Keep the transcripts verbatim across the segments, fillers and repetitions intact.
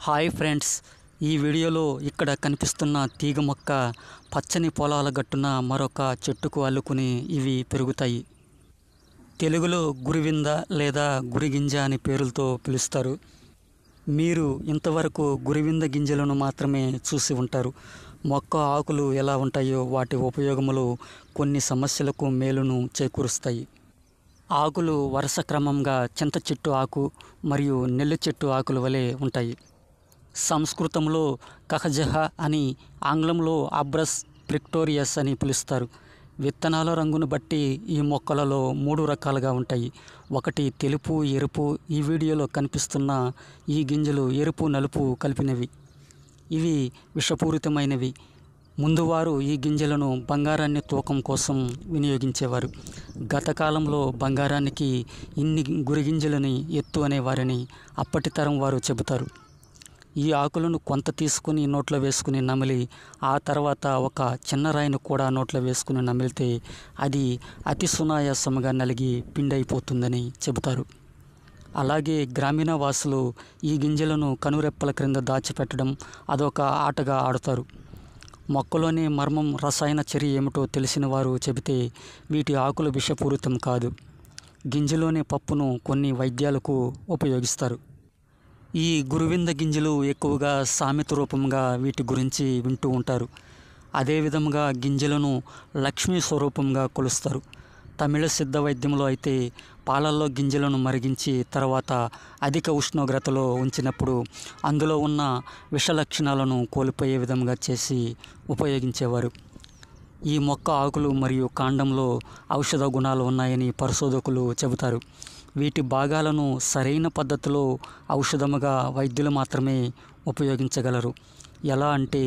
High friends video इकड़ कीग मोक्क पच्चनी पोलाल गट्टुन मरोक चेट्टुकु अल्लुकुनी इवी पेरुगुतायि। तेलुगुलो गुरिविंदा लेदा गुरिगिंजा अने पेरुलतो पिलुस्तारु। मीरु इंतवरकु गुरिविंदा गिंजलनु मात्रमे चूसी उंटारु। मोक्क आकुलु एला उंटायो वाटी उपयोगमुलु कोन्नि समस्यलकु मेलुनु चेकूरुस्तायि। आकुलु वरस क्रमंगा चिंत चेट्टु आकु मरियु नेल्लि चेट्टु आकुल वले उंटायि। సంస్కృతంలో కహజహ అని, ఆంగ్లంలో అబ్రస్ ప్రిక్టోరియస్ అని పిలుస్తారు। విత్తనాల రంగును బట్టి ఈ మొక్కలలో మూడు రకాలుగా ఉంటాయి। ఒకటి తెలుపు ఎరుపు। ఈ వీడియోలో కనిపిస్తున్న ఈ గింజలు ఎరుపు నలుపు కలిపినవి, ఇవి విషపూరితమైనవి। ముందువారు ఈ గింజలను బంగారాన్ని తూకం కోసం వినియోగించేవారు। గత కాలంలో బంగారానికి ఇన్ని గురిగింజలని ఎత్తు అనేవారని అప్పటి తరం వారు చెబుతారు। ఈ ఆకులను కొంత తీసుకొని నోట్లో వేసుకొని నమిలి ఆ తర్వాత ఒక చిన్న రాయిని కూడా నోట్లో వేసుకొని నమిలితే అది అతి సునాయాసంగా నలిగి పిండైపోతుందని చెబుతారు। అలాగే గ్రామీణ వాసులు ఈ గింజలను కనురెప్పల క్రింద దాచిపెట్టడం అదొక ఆటగా ఆడతారు। మొక్కలోని మర్మం రసాయన చర్య ఏమిటో తెలిసిన వారు చెబితే వీటి ఆకులు విషపూరితం కాదు, గింజలోని పప్పును కొన్ని వైద్యాలకు ఉపయోగిస్తారు। ఈ గురువింద గింజలు ఎక్కువగా సామెత రూపంగా వీటి గురించి వింటూ ఉంటారు। అదే విధంగా గింజలను లక్ష్మీ స్వరూపంగా కొలుస్తారు। తమిళ సిద్ధ వైద్యంలో అయితే పాలల్లో గింజలను మరిగించి తర్వాత అధిక ఉష్ణోగ్రతలో ఉంచినప్పుడు అందులో ఉన్న విష లక్షణాలను కోల్పోయే విధంగా చేసి ఉపయోగించేవారు। ఈ మొక్క ఆకులు మరియు కాండంలో ఔషధ గుణాలు ఉన్నాయని పరిశోధకులు చెబుతారు। వీటి భాగాలను సరైన పద్ధతిలో ఔషధముగా వైద్యులు మాత్రమే ఉపయోగించగలరు। ఎలా అంటే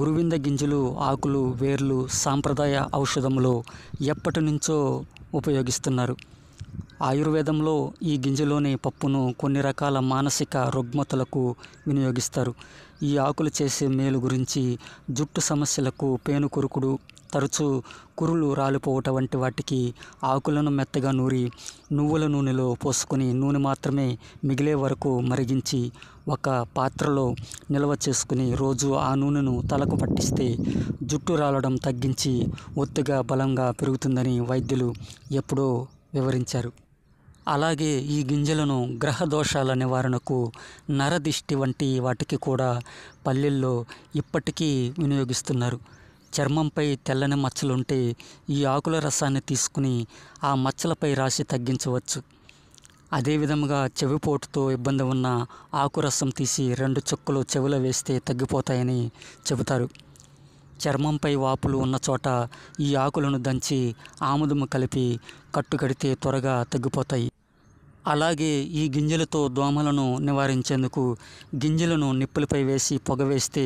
గురువింద గింజలు ఆకులు వేర్లు సాంప్రదాయ ఔషధములో ఎప్పటి నుంచో ఉపయోగిస్తున్నారు। ఆయుర్వేదంలో ఈ గింజలోని పప్పును కొన్ని రకాల మానసిక రుగ్మతలకు వినియోగిస్తారు। ఈ ఆకులు చేసే మేలు గురించి జుట్టు సమస్యలకు పేను కొరుకుడు, తరచూ కురులు రాలిపోవట వంటి వాటికి ఆకులను మెత్తగా నూరి నువ్వుల నూనెలో పోసుకొని నూనె మాత్రమే మిగిలే వరకు మరిగించి ఒక పాత్రలో నిల్వ చేసుకుని రోజు ఆ నూనెను తలకు పట్టిస్తే జుట్టు రాలడం తగ్గించి ఒత్తుగా బలంగా పెరుగుతుందని వైద్యులు ఎప్పుడో వివరించారు। అలాగే ఈ గింజలను గ్రహ దోషాల నివారణకు, నరదిష్టి వంటి వాటికి కూడా పల్లెల్లో ఇప్పటికీ వినియోగిస్తున్నారు। చర్మంపై తెల్లని మచ్చలుంటే ఈ ఆకుల రసాన్ని తీసుకుని ఆ మచ్చలపై రాసి తగ్గించవచ్చు। అదేవిధంగా చెవిపోటుతో ఇబ్బంది ఉన్న ఆకురసం తీసి రెండు చుక్కలు చెవిలో వేస్తే తగ్గిపోతాయని చెబుతారు। చర్మంపై వాపులు ఉన్న చోట ఈ ఆకులను దంచి ఆముదము కలిపి కట్టు కడితే త్వరగా తగ్గిపోతాయి। అలాగే ఈ గింజలతో దోమలను నివారించేందుకు గింజలను నిప్పులపై వేసి పొగ వేస్తే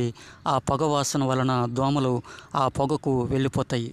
ఆ పొగ వాసన వలన దోమలు ఆ పొగకు వెళ్ళిపోతాయి।